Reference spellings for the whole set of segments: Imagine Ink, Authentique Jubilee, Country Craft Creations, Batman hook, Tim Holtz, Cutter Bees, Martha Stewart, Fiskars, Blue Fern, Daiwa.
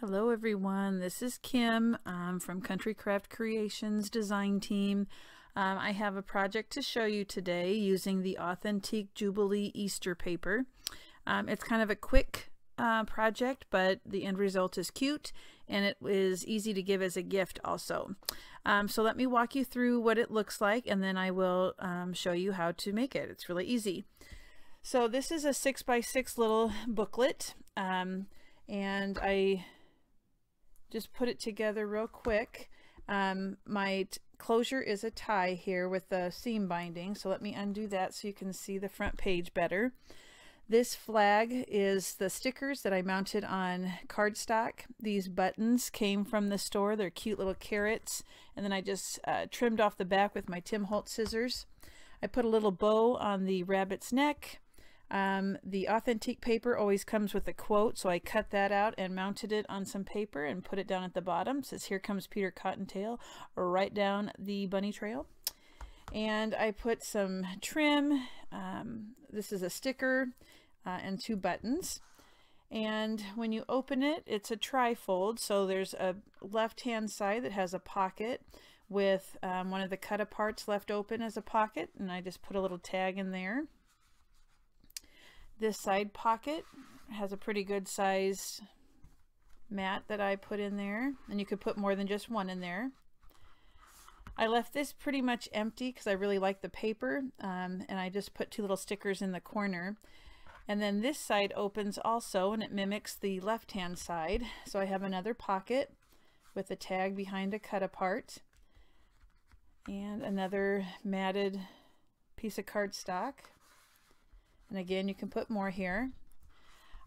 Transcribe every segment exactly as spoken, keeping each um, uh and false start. Hello everyone, this is Kim um, from Country Craft Creations design team. Um, I have a project to show you today using the Authentique Jubilee Easter paper. Um, it's kind of a quick uh, project, but the end result is cute and it is easy to give as a gift also. Um, so let me walk you through what it looks like and then I will um, show you how to make it. It's really easy. So this is a six by six little booklet um, and I just put it together real quick. Um, my closure is a tie here with the seam binding, so let me undo that so you can see the front page better. This flag is the stickers that I mounted on cardstock. These buttons came from the store. They're cute little carrots, and then I just uh, trimmed off the back with my Tim Holtz scissors. I put a little bow on the rabbit's neck. Um, the Authentique paper always comes with a quote, so I cut that out and mounted it on some paper and put it down at the bottom. It says, "Here comes Peter Cottontail," or "Right down the bunny trail." And I put some trim. Um, this is a sticker uh, and two buttons. And when you open it, it's a trifold. So there's a left-hand side that has a pocket with um, one of the cut aparts left open as a pocket, and I just put a little tag in there. This side pocket has a pretty good sized mat that I put in there, and you could put more than just one in there. I left this pretty much empty because I really like the paper, um, and I just put two little stickers in the corner. And then this side opens also, and it mimics the left hand side. So I have another pocket with a tag behind a cut apart and another matted piece of cardstock. And again, you can put more here.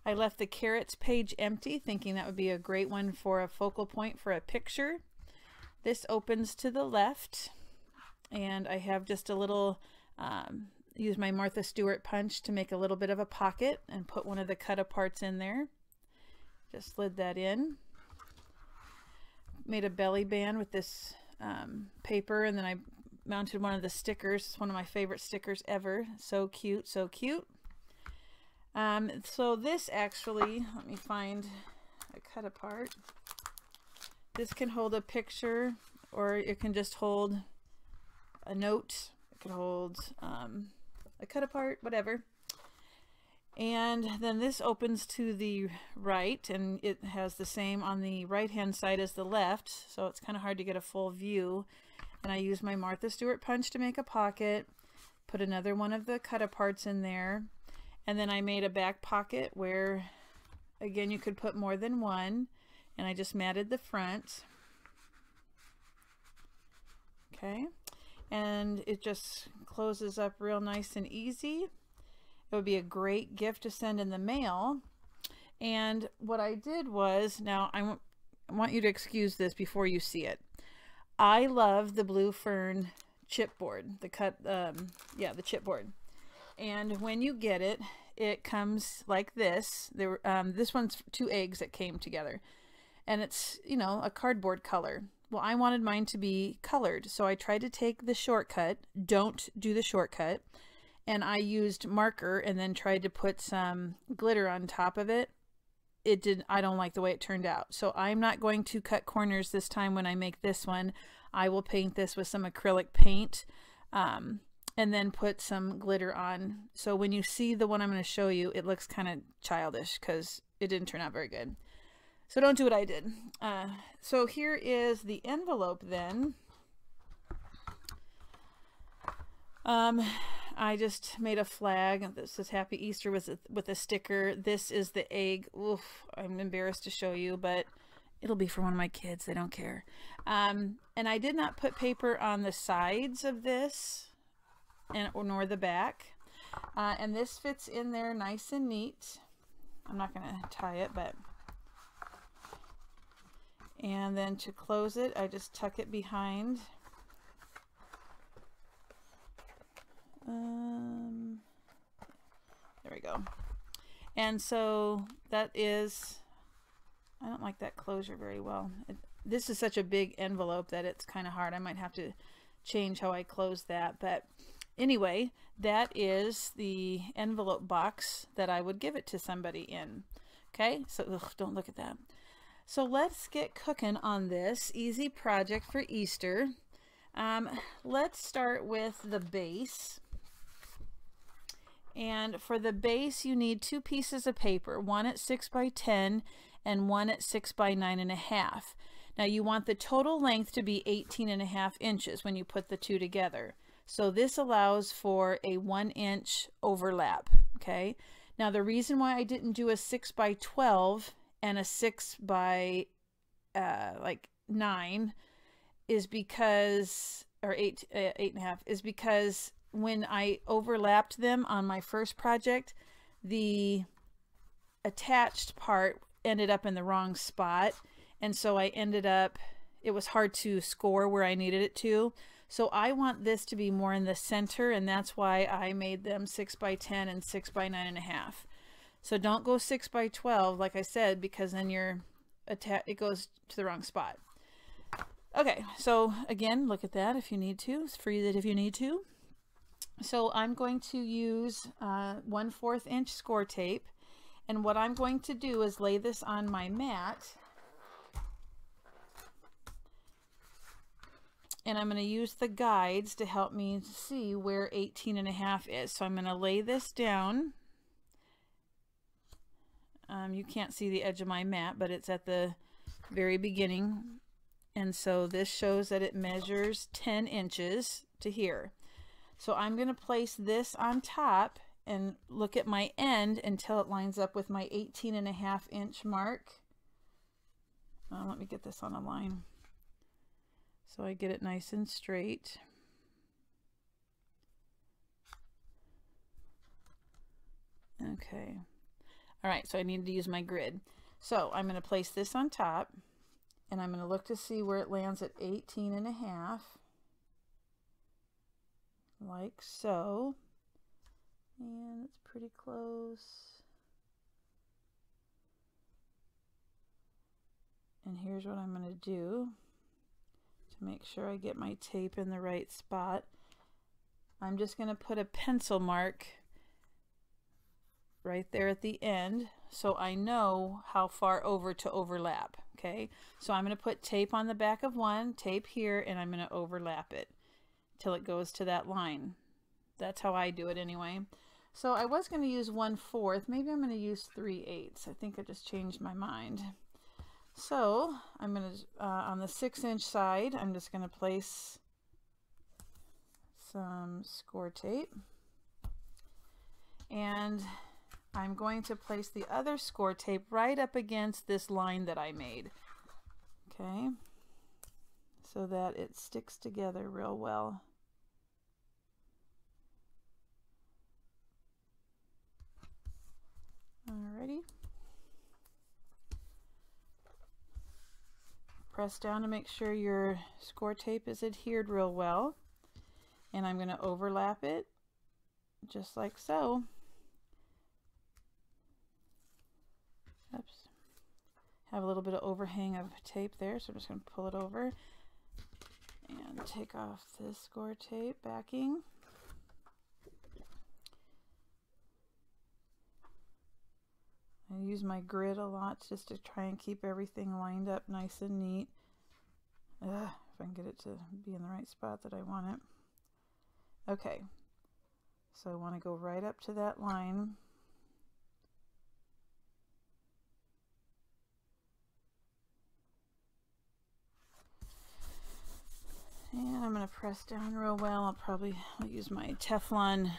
I left the carrots page empty, thinking that would be a great one for a focal point for a picture. This opens to the left, and I have just a little, um, use my Martha Stewart punch to make a little bit of a pocket and put one of the cut aparts in there. Just slid that in. Made a belly band with this um, paper, and then I mounted one of the stickers. It's one of my favorite stickers ever. So cute, so cute. Um, so this actually, let me find a cut apart. This can hold a picture, or it can just hold a note. It can hold um, a cut apart, whatever. And then this opens to the right, and it has the same on the right-hand side as the left, so it's kind of hard to get a full view. And I use my Martha Stewart punch to make a pocket, put another one of the cut aparts in there, and then I made a back pocket where, again, you could put more than one, and I just matted the front. Okay, and it just closes up real nice and easy. It would be a great gift to send in the mail. And what I did was, now I want you to excuse this before you see it. I love the Blue Fern chipboard, the cut, um, yeah, the chipboard. And when you get it, it comes like this. There, um, this one's two eggs that came together, and it's, you know, a cardboard color. Well, I wanted mine to be colored, so I tried to take the shortcut. Don't do the shortcut. And I used marker and then tried to put some glitter on top of it. It didn't, I don't like the way it turned out. So I'm not going to cut corners this time when I make this one. I will paint this with some acrylic paint um, and then put some glitter on. So when you see the one I'm going to show you, it looks kind of childish because it didn't turn out very good. So don't do what I did. Uh, so here is the envelope then. Um, I just made a flag. This says Happy Easter with a, with a sticker. This is the egg. Oof, I'm embarrassed to show you, but it'll be for one of my kids. They don't care. Um, and I did not put paper on the sides of this, and or nor the back. Uh, and this fits in there nice and neat. I'm not going to tie it, but... And then to close it, I just tuck it behind. Um, there we go. And so that is, I don't like that closure very well. It, this is such a big envelope that it's kind of hard. I might have to change how I close that. But anyway, that is the envelope box that I would give it to somebody in. Okay, so ugh, don't look at that. So let's get cooking on this easy project for Easter. Um, let's start with the base. And for the base, you need two pieces of paper, one at six by ten and one at six by nine and a half. Now you want the total length to be eighteen and a half inches when you put the two together. So this allows for a one inch overlap, okay? Now the reason why I didn't do a six by twelve and a six by uh, like nine is because, or eight, uh, eight and a half is because when I overlapped them on my first project, the attached part ended up in the wrong spot. And so I ended up, it was hard to score where I needed it to. So I want this to be more in the center, and that's why I made them six by ten and six by nine and a half. So don't go six by twelve, like I said, because then you're atta- it goes to the wrong spot. Okay, so again, look at that if you need to, freeze it if you need to. So I'm going to use uh, one fourth inch score tape, and what I'm going to do is lay this on my mat, and I'm going to use the guides to help me see where eighteen and a half is. So I'm going to lay this down. Um, you can't see the edge of my mat, but it's at the very beginning, and so this shows that it measures ten inches to here. So I'm going to place this on top and look at my end until it lines up with my eighteen and a half inch mark. Uh, let me get this on a line so I get it nice and straight. Okay. All right, so I need to use my grid. So I'm going to place this on top, and I'm going to look to see where it lands at eighteen and a half. Like so, and it's pretty close. And here's what I'm going to do to make sure I get my tape in the right spot. I'm just going to put a pencil mark right there at the end so I know how far over to overlap. Okay, so I'm going to put tape on the back of one, tape here, and I'm going to overlap it till it goes to that line. That's how I do it anyway. So I was going to use one fourth, maybe I'm going to use three eighths. I think I just changed my mind. So I'm going to, uh, on the six inch side, I'm just going to place some score tape, and I'm going to place the other score tape right up against this line that I made. Okay, so that it sticks together real well. Alrighty. Press down to make sure your score tape is adhered real well. And I'm going to overlap it just like so. Oops. Have a little bit of overhang of tape there, so I'm just going to pull it over and take off this score tape backing. I use my grid a lot just to try and keep everything lined up nice and neat. Ugh, if I can get it to be in the right spot that I want it. Okay, so I want to go right up to that line. And I'm going to press down real well. I'll probably I'll use my Teflon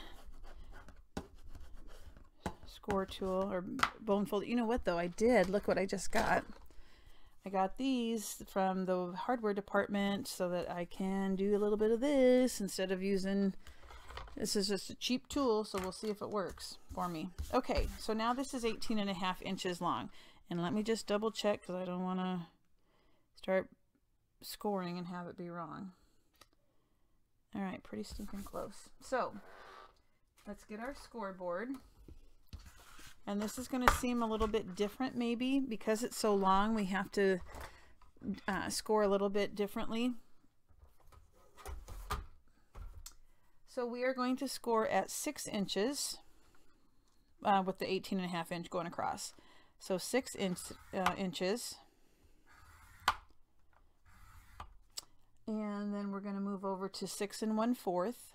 score tool or bone folder. You know what though? I did. Look what I just got. I got these from the hardware department so that I can do a little bit of this instead of using, this is just a cheap tool, so we'll see if it works for me. Okay, so now this is eighteen and a half inches long. And let me just double check because I don't want to start scoring and have it be wrong. All right, pretty stinking close. So let's get our scoreboard. And this is going to seem a little bit different maybe because it's so long. We have to uh, score a little bit differently. So we are going to score at six inches uh, with the eighteen and a half inch going across. So six inch, uh, inches. And then we're going to move over to six and one fourth.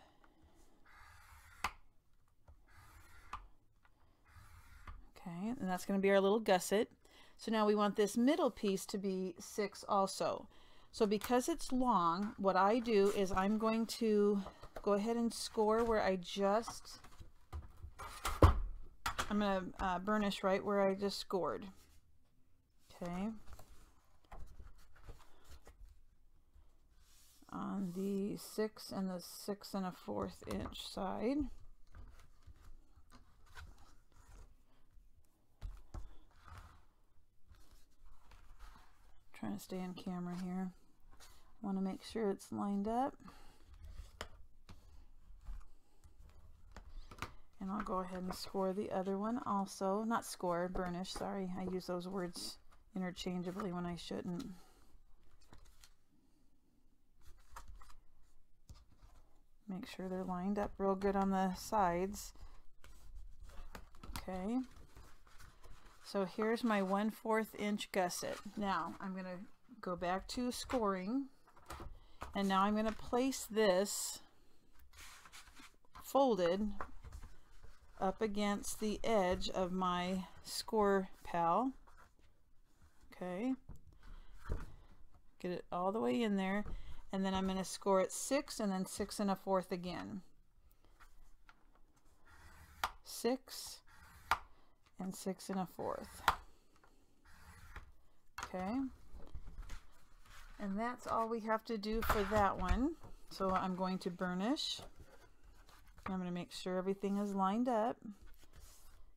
Okay, and that's going to be our little gusset. So now we want this middle piece to be six also. So because it's long, what I do is I'm going to go ahead and score where I just, I'm going to uh, burnish right where I just scored. Okay. On the six and the six and a fourth inch side. Trying to stay on camera here. I want to make sure it's lined up. And I'll go ahead and score the other one also. Not score, burnish, sorry. I use those words interchangeably when I shouldn't. Make sure they're lined up real good on the sides. Okay. So here's my one fourth inch gusset. Now I'm going to go back to scoring, and now I'm going to place this folded up against the edge of my score pal. Okay, get it all the way in there, and then I'm going to score it six and then six and a fourth again. Six and six and a fourth. Okay, and that's all we have to do for that one. So I'm going to burnish. I'm going to make sure everything is lined up,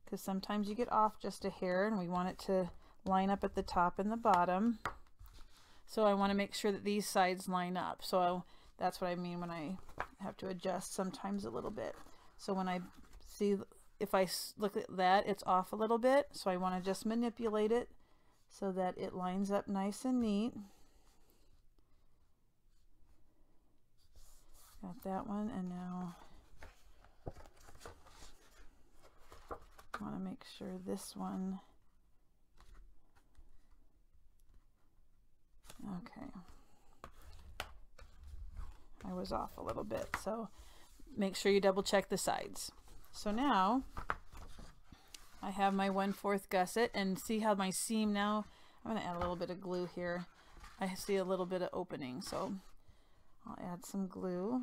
because sometimes you get off just a hair and we want it to line up at the top and the bottom. So I want to make sure that these sides line up. So I'll, that's what I mean when I have to adjust sometimes a little bit. So when I see, if I look at that, it's off a little bit. So I want to just manipulate it so that it lines up nice and neat. Got that one, and now want to make sure this one. Okay, I was off a little bit, so make sure you double check the sides. So now I have my one fourth gusset, and see how my seam now, I'm going to add a little bit of glue here. I see a little bit of opening, so I'll add some glue.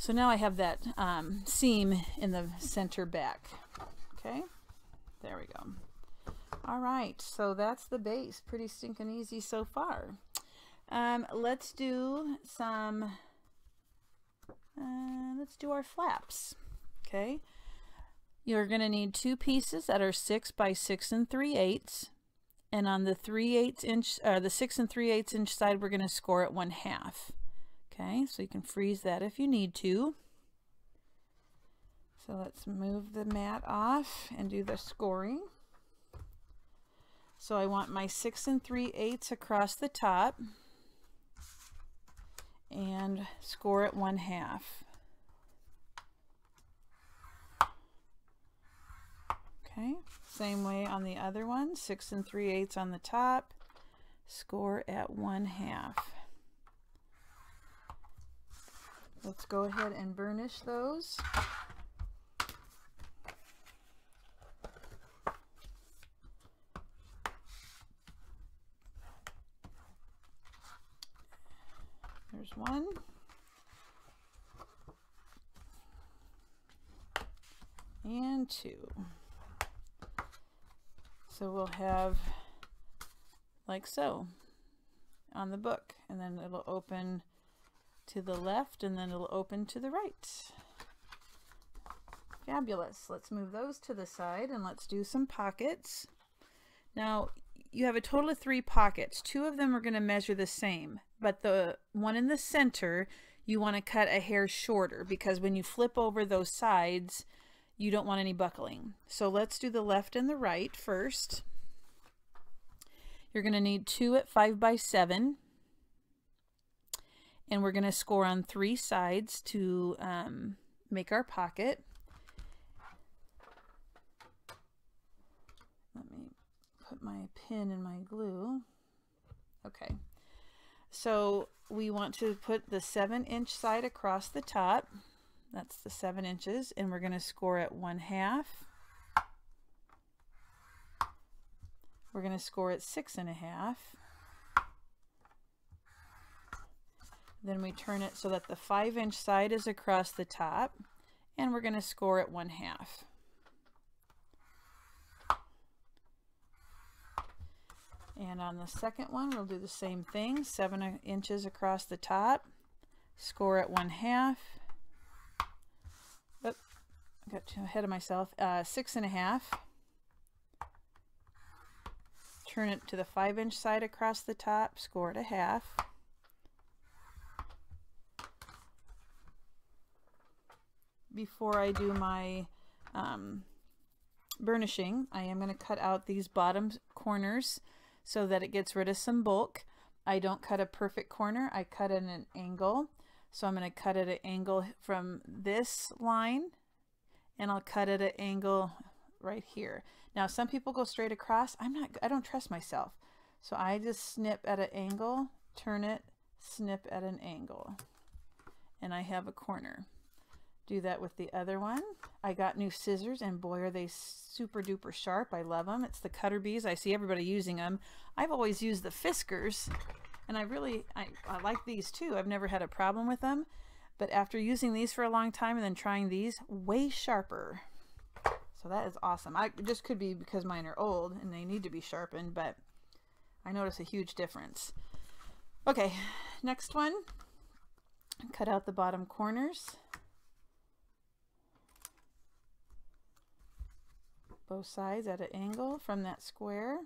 So now I have that um, seam in the center back. Okay, there we go. All right, so that's the base. Pretty stinking easy so far. Um, let's do some, uh, let's do our flaps. Okay, you're gonna need two pieces that are six by six and three eighths. And on the three eighths inch, or the six and three eighths inch side, we're gonna score at one half. Okay, so you can freeze that if you need to. So let's move the mat off and do the scoring. So I want my six and three eighths across the top and score at one half. Okay, same way on the other one, six and three eighths on the top, score at one half. Let's go ahead and burnish those. There's one. And two. So we'll have like so on the book, and then it'll open to the left, and then it'll open to the right. Fabulous. Let's move those to the side, and let's do some pockets. Now you have a total of three pockets. Two of them are going to measure the same, but the one in the center you want to cut a hair shorter, because when you flip over those sides you don't want any buckling. So let's do the left and the right first. You're going to need two at five by seven. And we're going to score on three sides to um, make our pocket. put my pin in my glue. Okay, so we want to put the seven inch side across the top. That's the seven inches, and we're going to score at one half. We're going to score at six and a half. Then we turn it so that the five inch side is across the top, and we're going to score at one half. And on the second one, we'll do the same thing, seven inches across the top, score at one half. Oops, I got too ahead of myself. Uh, six and a half. Turn it to the five inch side across the top, score at a half. Before I do my um, burnishing, I am going to cut out these bottom corners so that it gets rid of some bulk. I don't cut a perfect corner, I cut at an angle. So I'm going to cut at an angle from this line, and I'll cut at an angle right here. Now some people go straight across. I'm not, I don't trust myself. So I just snip at an angle, turn it, snip at an angle, and I have a corner. Do that with the other one. I got new scissors, and boy, are they super duper sharp. I love them. It's the Cutter Bees. I see everybody using them. I've always used the Fiskars, and I really, I, I like these too. I've never had a problem with them, but after using these for a long time and then trying these, way sharper. So that is awesome. I just could be because mine are old and they need to be sharpened, but I notice a huge difference. Okay, next one, cut out the bottom corners. Both sides at an angle from that square.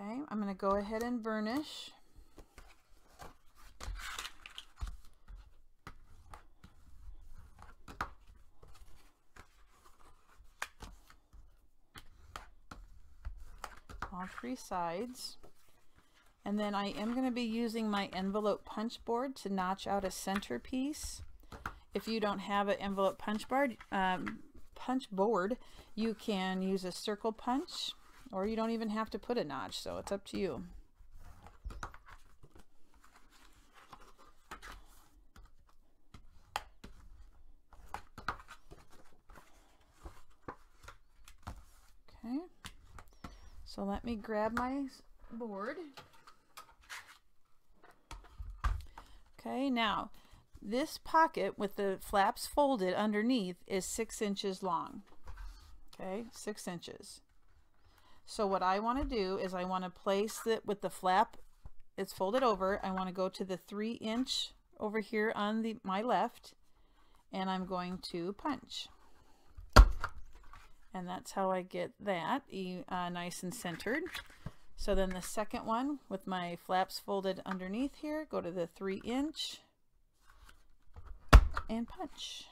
Okay, I'm going to go ahead and burnish. All three sides. And then I am going to be using my envelope punch board to notch out a centerpiece. If you don't have an envelope punch board, um, punch board, you can use a circle punch, or you don't even have to put a notch, so it's up to you. Okay, so let me grab my board. Okay, now this pocket with the flaps folded underneath is six inches long. Okay, six inches. So what I want to do is I want to place it with the flap, it's folded over. I want to go to the three inch over here on the my left, and I'm going to punch. And that's how I get that uh, nice and centered. So then the second one with my flaps folded underneath here, go to the three inch. And punch.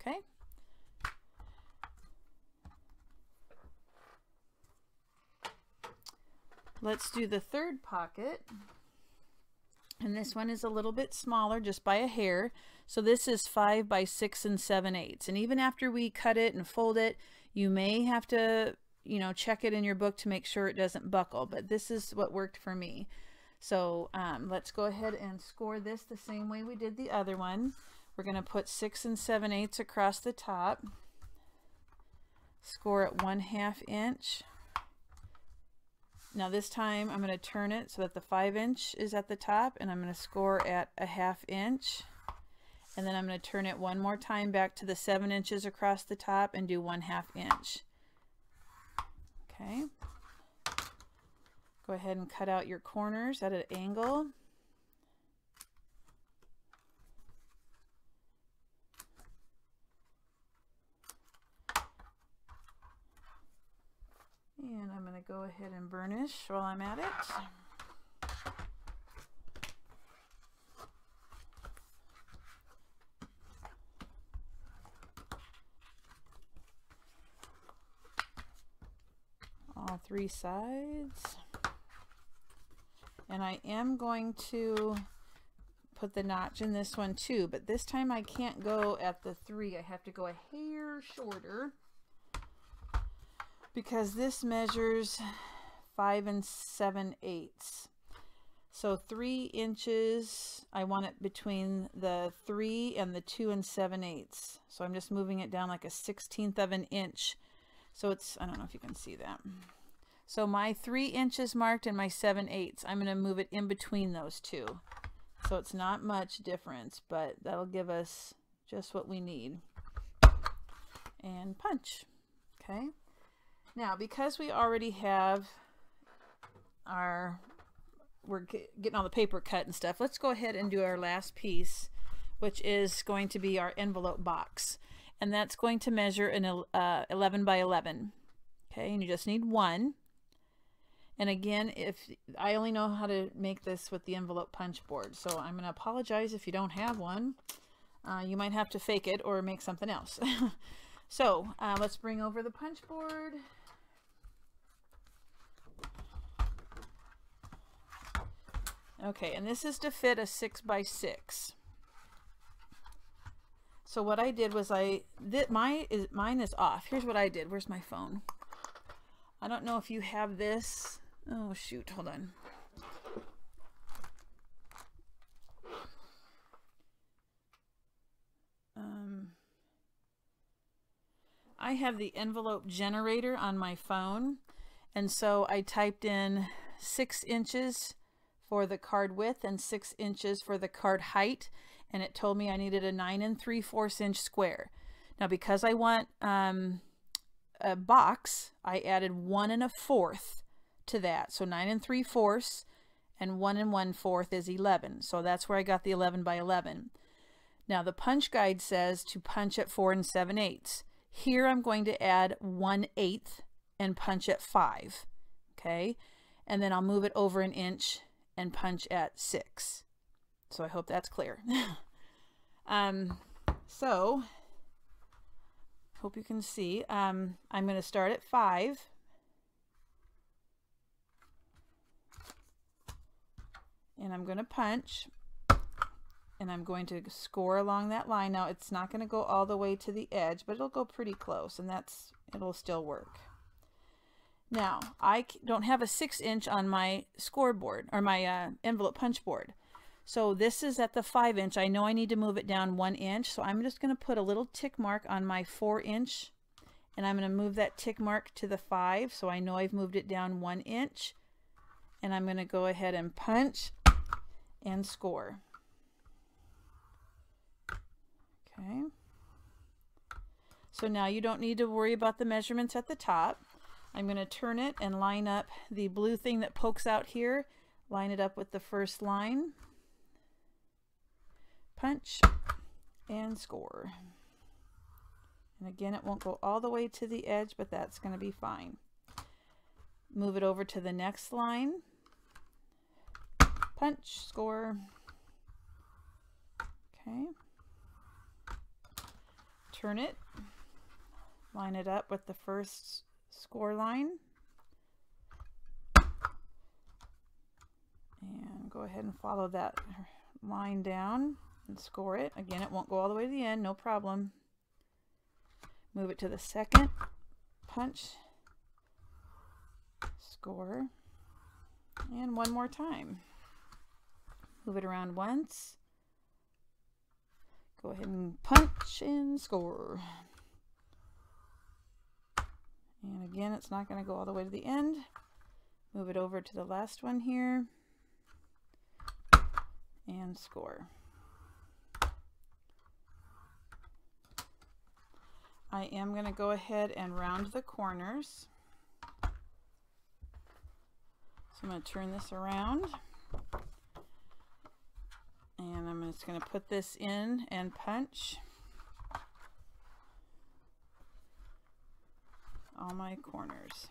Okay. Let's do the third pocket. And this one is a little bit smaller, just by a hair. So this is five by six and seven eighths. And even after we cut it and fold it, you may have to, you know, check it in your book to make sure it doesn't buckle. But this is what worked for me. So um, let's go ahead and score this the same way we did the other one. We're going to put six and seven eighths across the top, score at one half inch. Now this time I'm going to turn it so that the five inch is at the top, and I'm going to score at a half inch. And then I'm going to turn it one more time back to the seven inches across the top and do one half inch. Okay. Go ahead and cut out your corners at an angle. And I'm going to go ahead and burnish while I'm at it. All three sides. And I am going to put the notch in this one too, but this time I can't go at the three. I have to go a hair shorter. because this measures five and seven eighths. So three inches, I want it between the three and the two and seven eighths. So I'm just moving it down like a sixteenth of an inch. So it's, I don't know if you can see that. So my three inches marked and my seven eighths, I'm gonna move it in between those two. So it's not much difference, but that'll give us just what we need. And punch, okay? Now, because we already have our, we're getting all the paper cut and stuff, let's go ahead and do our last piece, which is going to be our envelope box. And that's going to measure an uh, eleven by eleven. Okay, and you just need one. And again, if I only know how to make this with the envelope punch board, so I'm going to apologize if you don't have one. Uh, you might have to fake it or make something else. So uh, let's bring over the punch board. Okay, and this is to fit a six by six. So what I did was I did my is mine is off. Here's what I did. Where's my phone? I don't know if you have this. Oh shoot, hold on. Um, I have the envelope generator on my phone, and so I typed in six inches for the card width and six inches for the card height, and it told me I needed a nine and three fourths inch square. Now, because I want um, a box, I added one and a fourth to that. So nine and three fourths and one and one fourth is eleven. So that's where I got the eleven by eleven. Now the punch guide says to punch at four and seven eighths. Here I'm going to add one eighth and punch at five. Okay. And then I'll move it over an inch and punch at six. So I hope that's clear. um, so hope you can see. Um, I'm going to start at five. And I'm going to punch. And I'm going to score along that line. Now it's not going to go all the way to the edge, but it'll go pretty close, and that's, it'll still work. Now, I don't have a six inch on my scoreboard or my uh, envelope punch board. So this is at the five inch. I know I need to move it down one inch. So I'm just going to put a little tick mark on my four inch and I'm going to move that tick mark to the five. So I know I've moved it down one inch and I'm going to go ahead and punch and score. Okay. So now you don't need to worry about the measurements at the top. I'm going to turn it and line up the blue thing that pokes out here, line it up with the first line, punch and score. And again, it won't go all the way to the edge, but that's going to be fine. Move it over to the next line, punch, score. Okay. Turn it, line it up with the first score line, and go ahead and follow that line down and score it. Again, it won't go all the way to the end, no problem. Move it to the second, punch, score, and one more time. Move it around once, go ahead and punch and score. And again, it's not going to go all the way to the end. Move it over to the last one here and score. I am going to go ahead and round the corners. So I'm going to turn this around and I'm just going to put this in and punch all my corners.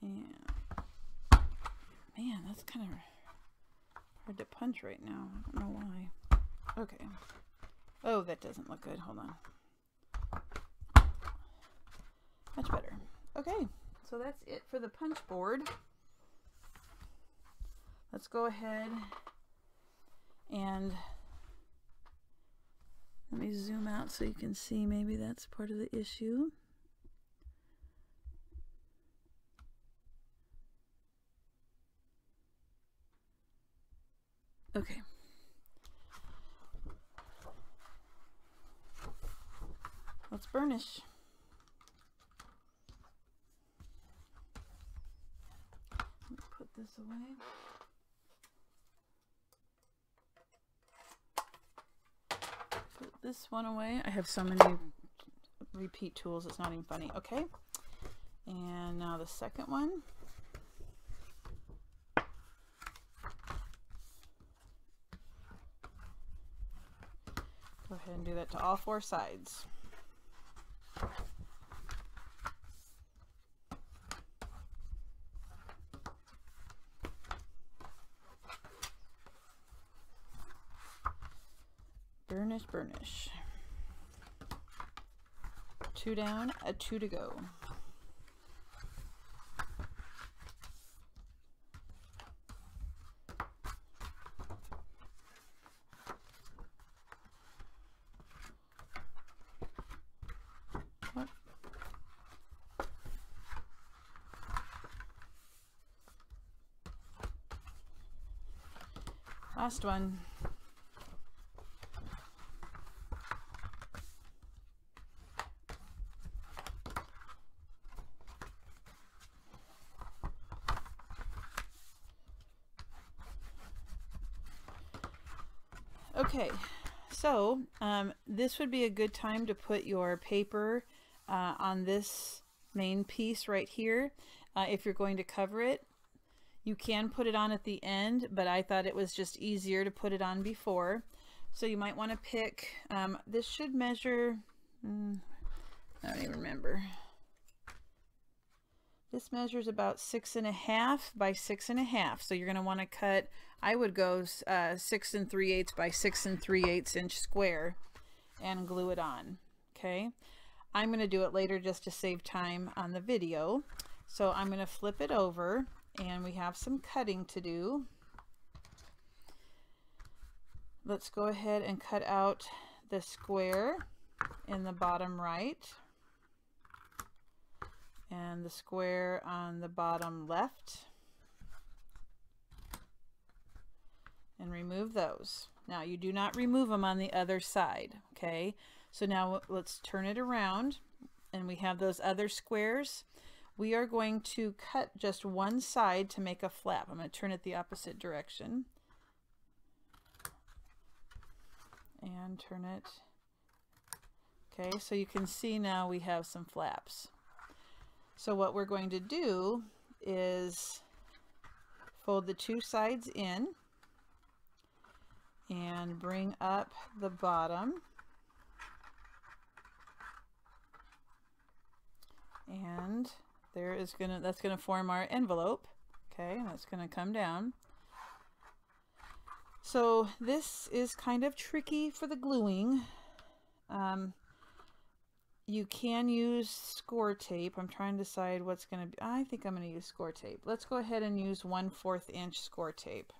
And man, that's kind of hard to punch right now. I don't know why. Okay. Oh, that doesn't look good. Hold on. Much better. Okay, so that's it for the punch board. Let's go ahead And let me zoom out so you can see, maybe that's part of the issue. Okay. Let's burnish. Let me put this away. Put this one away. I have so many repeat tools, it's not even funny. Okay. And now the second one. Go ahead and do that to all four sides. Burnish, burnish. Two down, a two to go. Last one. Okay, so um, this would be a good time to put your paper uh, on this main piece right here uh, if you're going to cover it. You can put it on at the end, but I thought it was just easier to put it on before. So you might want to pick, um, this should measure, mm, I don't even remember. This measures about six and a half by six and a half. So you're going to want to cut, I would go uh, six and three eighths by six and three eighths inch square and glue it on. Okay. I'm going to do it later just to save time on the video. So I'm going to flip it over. And we have some cutting to do. Let's go ahead and cut out the square in the bottom right and the square on the bottom left and remove those. Now you do not remove them on the other side, okay? So now let's turn it around and we have those other squares. We are going to cut just one side to make a flap. I'm going to turn it the opposite direction and turn it. Okay, so you can see now we have some flaps. So what we're going to do is fold the two sides in and bring up the bottom and there is gonna, that's gonna form our envelope, okay, and that's gonna come down. So this is kind of tricky for the gluing. Um, you can use score tape. I'm trying to decide what's gonna be. I think I'm gonna use score tape. Let's go ahead and use one fourth inch score tape.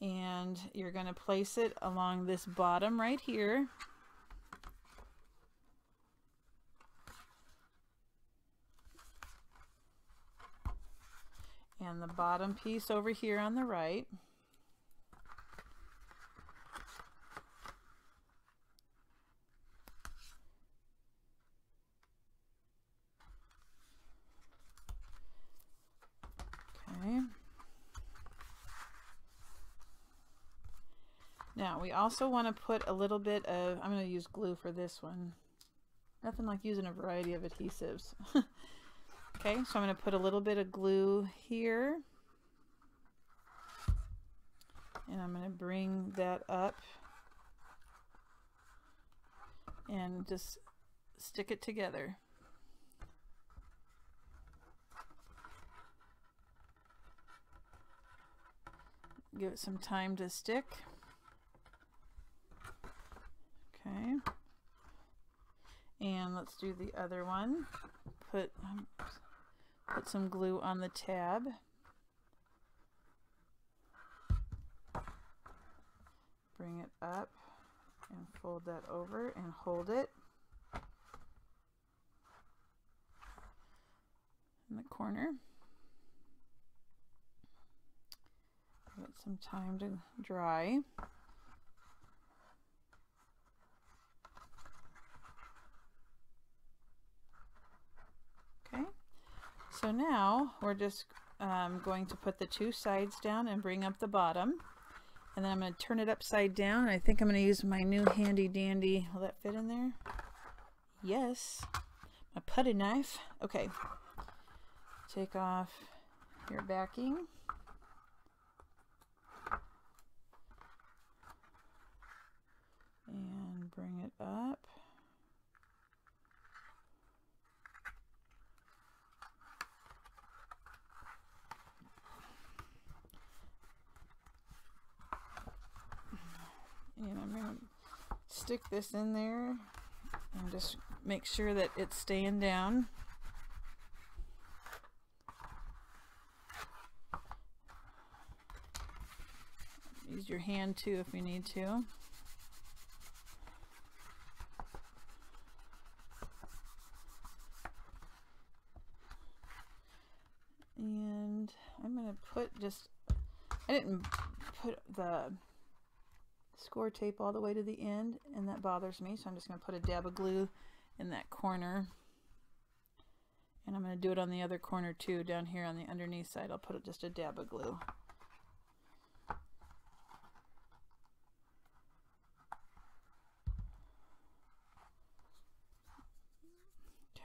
And you're gonna place it along this bottom right here. And the bottom piece over here on the right. Okay. Now we also want to put a little bit of, I'm going to use glue for this one. Nothing like using a variety of adhesives. Okay, so I'm going to put a little bit of glue here and I'm going to bring that up and just stick it together. Give it some time to stick. Okay, and let's do the other one. Put um, Put some glue on the tab. bring it up and fold that over and hold it. In the corner. Give it some time to dry. Okay, so now we're just um, going to put the two sides down and bring up the bottom, and then I'm going to turn it upside down. I think I'm going to use my new handy dandy, will that fit in there? Yes, my putty knife. Okay. Take off your backing. And bring it up. And I'm going to stick this in there and just make sure that it's staying down. Use your hand too if you need to. And I'm going to put just, I didn't put the score tape all the way to the end, and that bothers me, so I'm just going to put a dab of glue in that corner. And I'm going to do it on the other corner too, down here on the underneath side. I'll put just a dab of glue.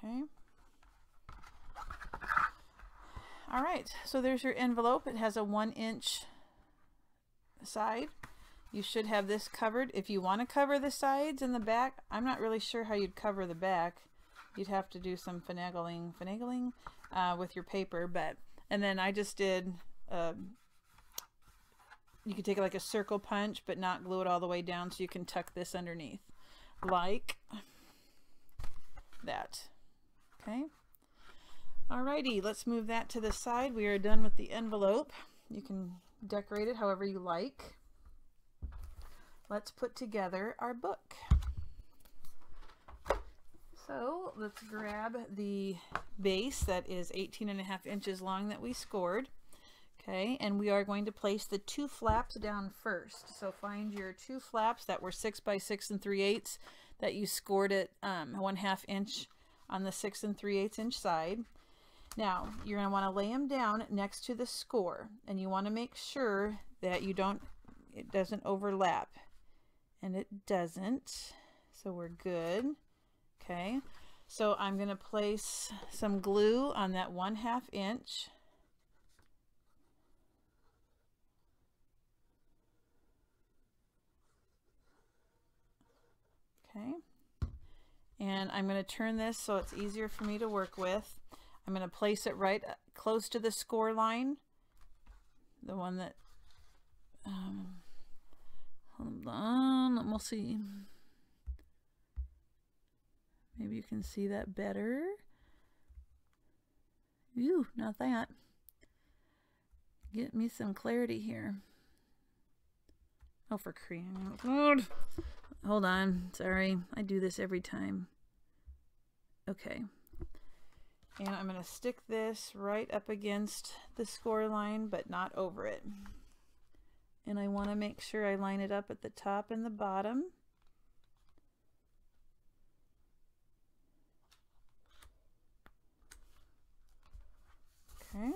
Okay. All right, so there's your envelope. It has a one inch side. You should have this covered. If you want to cover the sides and the back, I'm not really sure how you'd cover the back. You'd have to do some finagling, finagling uh, with your paper, but, and then I just did, uh, you could take like a circle punch, but not glue it all the way down, so you can tuck this underneath like that. Okay. Alrighty, let's move that to the side. We are done with the envelope. You can decorate it however you like. Let's put together our book. So let's grab the base that is eighteen and a half inches long that we scored. Okay, and we are going to place the two flaps down first. So find your two flaps that were six by six and three eighths that you scored at um, one half inch on the six and three eighths inch side. Now you're going to want to lay them down next to the score, and you want to make sure that you don't, it doesn't overlap, and it doesn't, so we're good. Okay, so I'm going to place some glue on that one half inch. Okay, and I'm going to turn this so it's easier for me to work with. I'm going to place it right close to the score line, the one that, um, hold on, we'll see. Maybe you can see that better. Ooh, not that. Get me some clarity here. Oh, for crying out loud. Hold on, sorry, I do this every time. Okay, and I'm going to stick this right up against the score line, but not over it. And I want to make sure I line it up at the top and the bottom. Okay.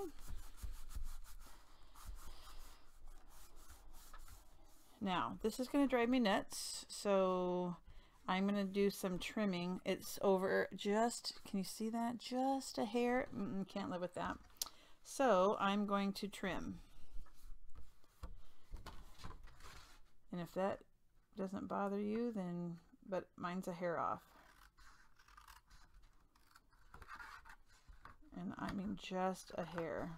Now, this is going to drive me nuts, so I'm going to do some trimming. It's over just, can you see that? Just a hair. Mm-mm, can't live with that. So I'm going to trim. And if that doesn't bother you, then, but mine's a hair off. And I mean just a hair.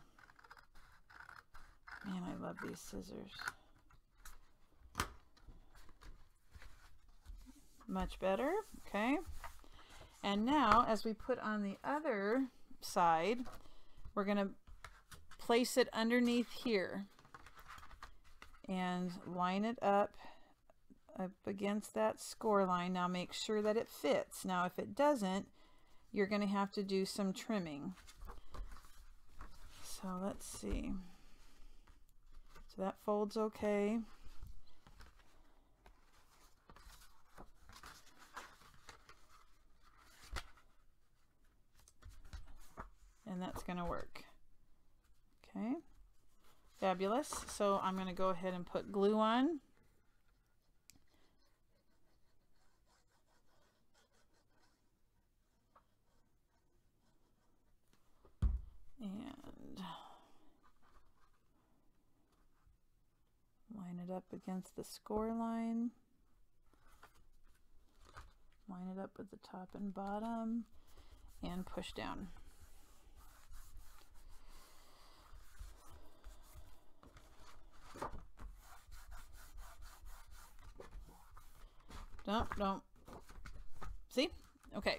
Man, I love these scissors. Much better. Okay, and now as we put on the other side, we're going to place it underneath here and line it up up against that score line. Now make sure that it fits. Now if it doesn't, you're going to have to do some trimming. So let's see. So that folds okay. And that's going to work. Okay, fabulous. So I'm going to go ahead and put glue on. And line it up against the score line. Line it up with the top and bottom and push down. No, don't. See? Okay.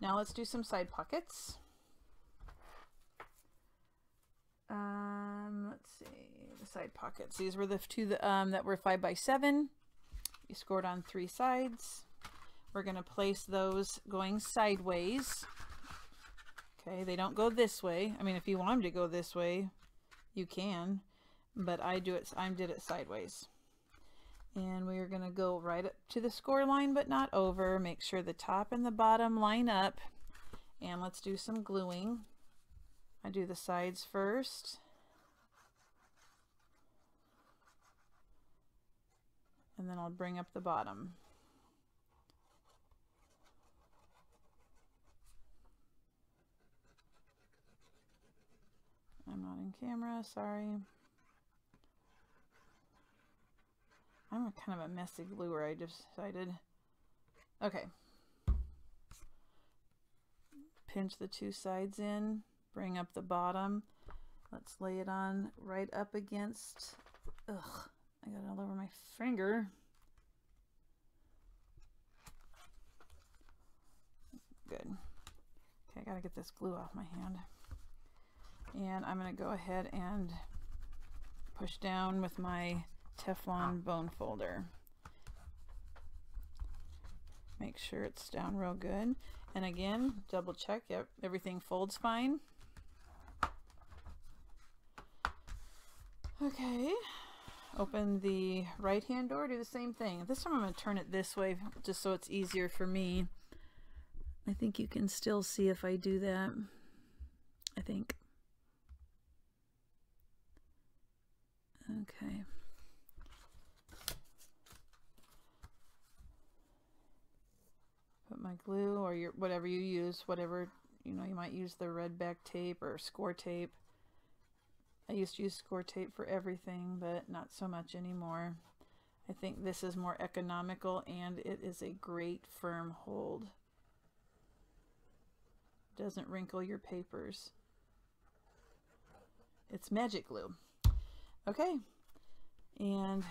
Now let's do some side pockets. Um, let's see the side pockets. These were the two that, um, that were five by seven. You scored on three sides. We're going to place those going sideways. Okay. They don't go this way. I mean, if you want them to go this way, you can, but I do it. I did it sideways. And we are going to go right up to the score line, but not over. Make sure the top and the bottom line up. And let's do some gluing. I do the sides first. And then I'll bring up the bottom. I'm not in camera, sorry. I'm a kind of a messy gluer, I decided. Okay. Pinch the two sides in, bring up the bottom. Let's lay it on right up against, ugh, I got it all over my finger. Good. Okay, I gotta get this glue off my hand. And I'm gonna go ahead and push down with my Teflon bone folder. Make sure it's down real good. And again, double check. Yep, everything folds fine. Okay, open the right hand door, do the same thing. This time I'm going to turn it this way just so it's easier for me. I think you can still see if I do that. I think. Okay. Put my glue or your whatever you use, whatever, you know, you might use the red back tape or score tape. I used to use score tape for everything, but not so much anymore. I think this is more economical and it is a great firm hold. Doesn't wrinkle your papers. It's magic glue. Okay. And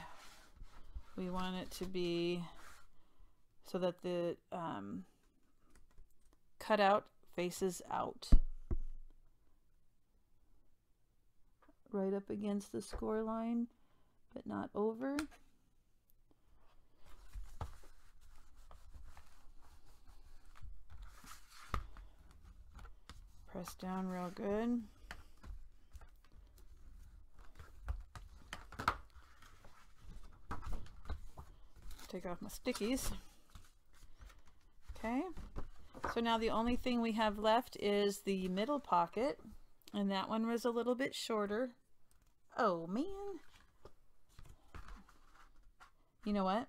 we want it to be so that the um, cutout faces out. Right up against the score line, but not over. Press down real good. Take off my stickies. Okay, so now the only thing we have left is the middle pocket, and that one was a little bit shorter. Oh man, you know what,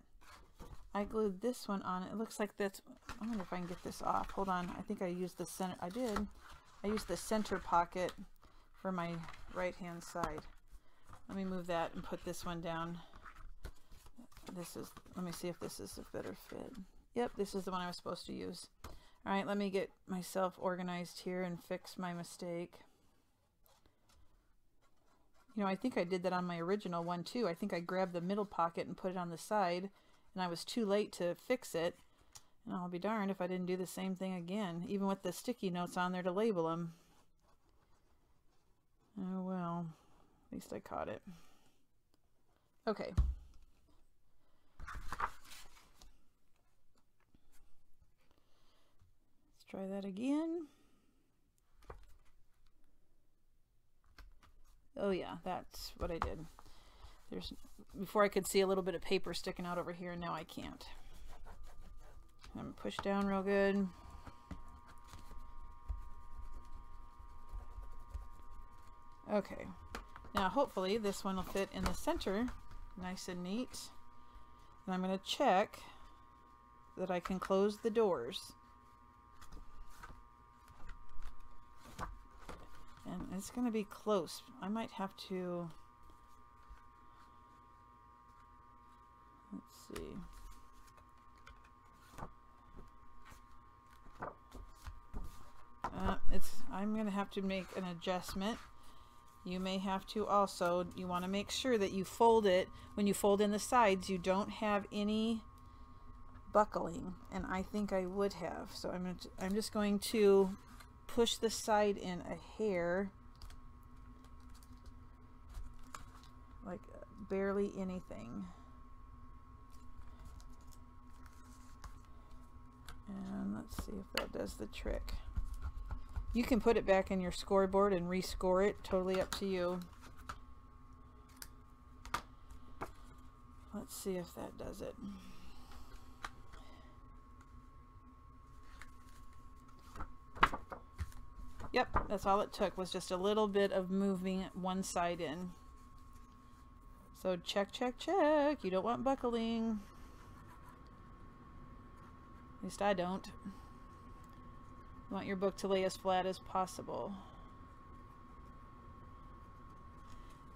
I glued this one on. It looks like that's, I wonder if I can get this off. Hold on, I think I used the center. I did I used the center pocket for my right hand side. Let me move that and put this one down. This is, let me see if this is a better fit. Yep, this is the one I was supposed to use. All right, let me get myself organized here and fix my mistake. You know, I think I did that on my original one too. I think I grabbed the middle pocket and put it on the side, and I was too late to fix it. And I'll be darned if I didn't do the same thing again, even with the sticky notes on there to label them. Oh well, at least I caught it. Okay. try that again. Oh yeah, that's what I did. There's, before I could see a little bit of paper sticking out over here, and now I can't. I'm gonna push down real good. Okay, now hopefully this one will fit in the center nice and neat. And I'm gonna check that I can close the doors. And it's gonna be close. I might have to, let's see. Uh, it's, I'm gonna have to make an adjustment. You may have to also, you want to make sure that you fold it, when you fold in the sides, you don't have any buckling, and I think I would have. So I'm, gonna, I'm just going to push the side in a hair, like barely anything. And let's see if that does the trick. You can put it back in your scoreboard and rescore it, totally up to you. Let's see if that does it. Yep, that's all it took, was just a little bit of moving one side in. So check, check, check. You don't want buckling. At least I don't. You want your book to lay as flat as possible.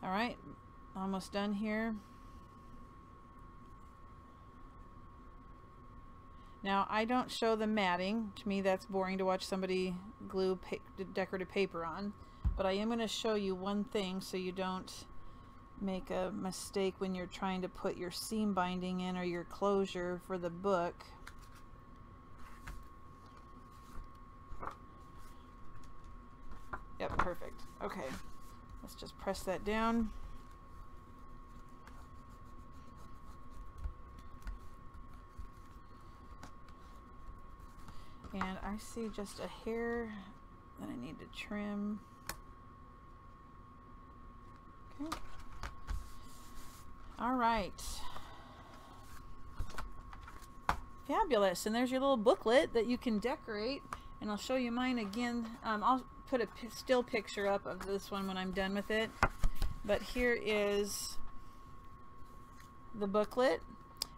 All right, almost done here. Now, I don't show the matting. To me, that's boring to watch somebody glue pa decorative paper on, but I am going to show you one thing so you don't make a mistake when you're trying to put your seam binding in or your closure for the book. Yep, perfect. Okay, let's just press that down. And I see just a hair that I need to trim. Okay. All right. Fabulous. And there's your little booklet that you can decorate. And I'll show you mine again. Um, I'll put a still picture up of this one when I'm done with it, but here is the booklet.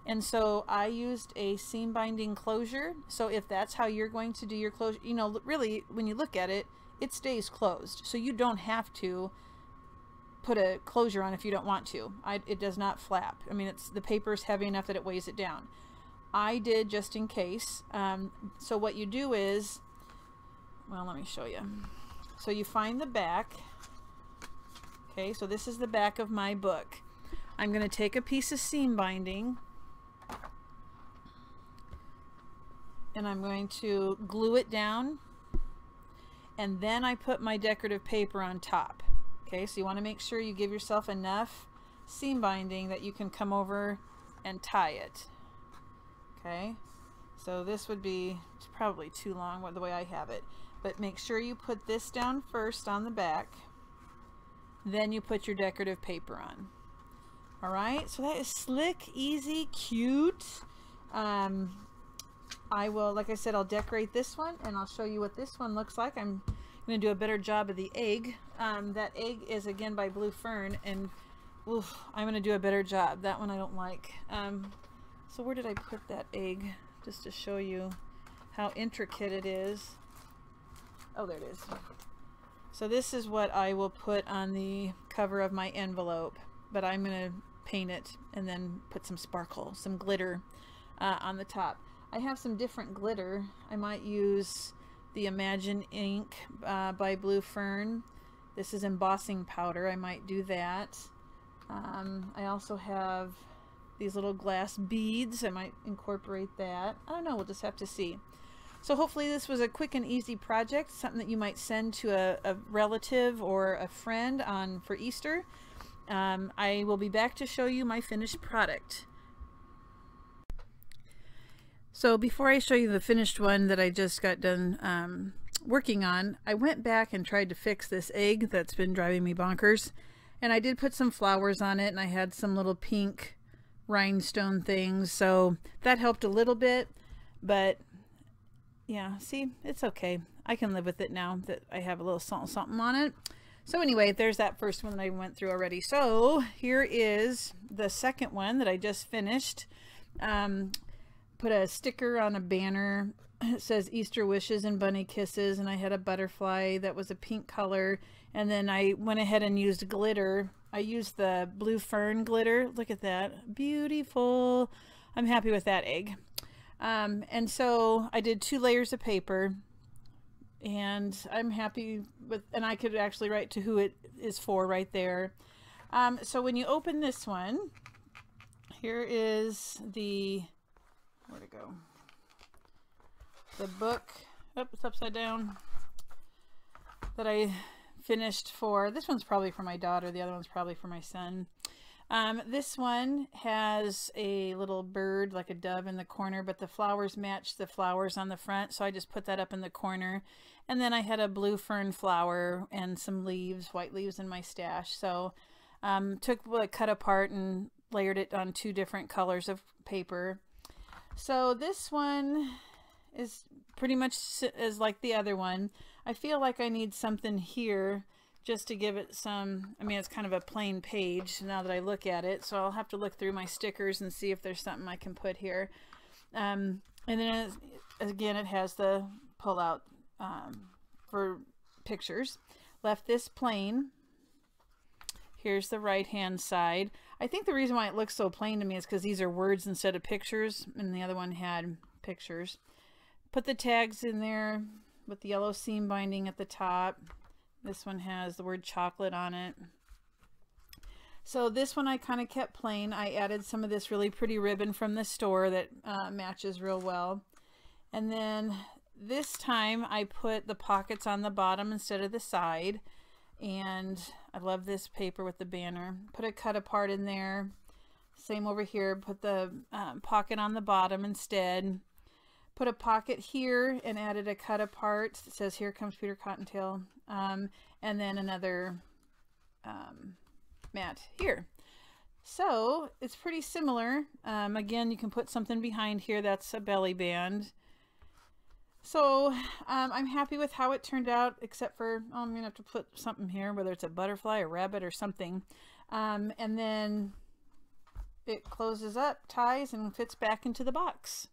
And so I used a seam binding closure, so if that's how you're going to do your closure, you know, really when you look at it, it stays closed, so you don't have to put a closure on if you don't want to. I, it does not flap. I mean, it's, the paper's heavy enough that it weighs it down. I did just in case. Um, so what you do is, well, let me show you. So you find the back. Okay, so this is the back of my book. I'm going to take a piece of seam binding and I'm going to glue it down, and then I put my decorative paper on top. Okay, so you want to make sure you give yourself enough seam binding that you can come over and tie it. Okay, so this would be probably too long the way I have it. But make sure you put this down first on the back, then you put your decorative paper on. All right, so that is slick, easy, cute. Um, I will, like I said, I'll decorate this one and I'll show you what this one looks like. I'm gonna do a better job of the egg. Um, that egg is again by Blue Fern, and oof, I'm gonna do a better job. That one I don't like. Um, so where did I put that egg? Just to show you how intricate it is. Oh, there it is. So this is what I will put on the cover of my envelope, but I'm gonna paint it and then put some sparkle, some glitter uh, on the top. I have some different glitter. I might use the Imagine Ink uh, by Blue Fern. This is embossing powder. I might do that. Um, I also have these little glass beads. I might incorporate that. I don't know, we'll just have to see. So hopefully this was a quick and easy project, something that you might send to a, a relative or a friend on for Easter. Um, I will be back to show you my finished product. So before I show you the finished one that I just got done um, working on, I went back and tried to fix this egg that's been driving me bonkers. And I did put some flowers on it, and I had some little pink rhinestone things, so that helped a little bit. But yeah, see, it's okay. I can live with it now that I have a little something something on it. So anyway, there's that first one that I went through already. So here is the second one that I just finished. Um, put a sticker on a banner. It says Easter wishes and bunny kisses, and I had a butterfly that was a pink color, and then I went ahead and used glitter. I used the Blue Fern glitter. Look at that, beautiful. I'm happy with that egg. Um, and so I did two layers of paper, and I'm happy with, and I could actually write to who it is for right there. Um, so when you open this one, here is the, where'd it go? The book, oops, it's upside down, that I finished for, this one's probably for my daughter, the other one's probably for my son. Um, this one has a little bird, like a dove in the corner, but the flowers match the flowers on the front, so I just put that up in the corner. And then I had a blue fern flower and some leaves, white leaves in my stash. So um, took what I cut apart and layered it on two different colors of paper. So this one is pretty much as like the other one. I feel like I need something here just to give it some, I mean, it's kind of a plain page now that I look at it, so I'll have to look through my stickers and see if there's something I can put here. Um, and then again, it has the pull out um, for pictures. Left this plain. Here's the right hand side. I think the reason why it looks so plain to me is because these are words instead of pictures, and the other one had pictures. Put the tags in there with the yellow seam binding at the top. This one has the word chocolate on it. So this one I kind of kept plain. I added some of this really pretty ribbon from the store that uh, matches real well. And then this time I put the pockets on the bottom instead of the side. And I love this paper with the banner. Put a cut apart in there. Same over here. Put the uh, pocket on the bottom instead. Put a pocket here and added a cut apart. It says, "Here comes Peter Cottontail." Um, and then another um, mat here. So it's pretty similar. Um, again, you can put something behind here. That's a belly band. So um, I'm happy with how it turned out, except for, oh, I'm going to have to put something here, whether it's a butterfly, a rabbit, or something. Um, and then it closes up, ties, and fits back into the box.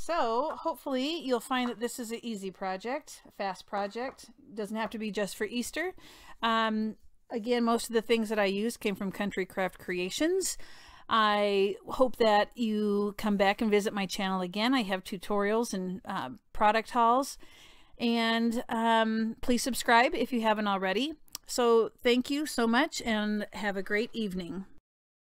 So hopefully you'll find that this is an easy project, a fast project. It doesn't have to be just for Easter. Um, again, most of the things that I used came from Country Craft Creations. I hope that you come back and visit my channel again. I have tutorials and uh, product hauls. And um, please subscribe if you haven't already. So thank you so much, and have a great evening.